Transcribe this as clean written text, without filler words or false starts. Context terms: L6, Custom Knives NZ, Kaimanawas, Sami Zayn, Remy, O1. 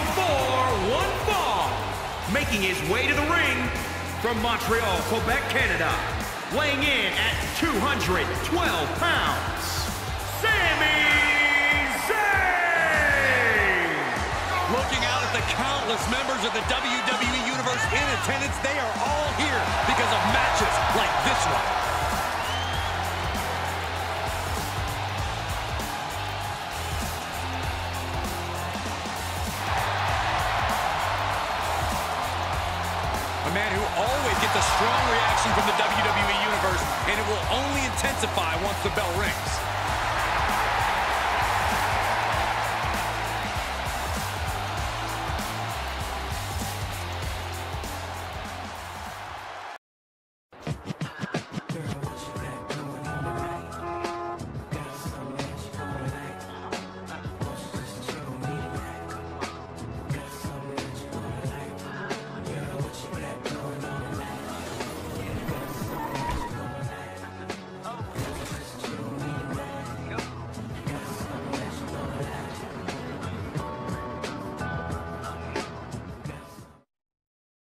104, one fall. Making his way to the ring from Montreal, Quebec, Canada. Weighing in at 212 pounds, Sami Zayn! Looking out at the countless members of the WWE Universe in attendance, they are all here because of matches like this one. A man who always gets a strong reaction from the WWE Universe, and it will only intensify once the bell rings.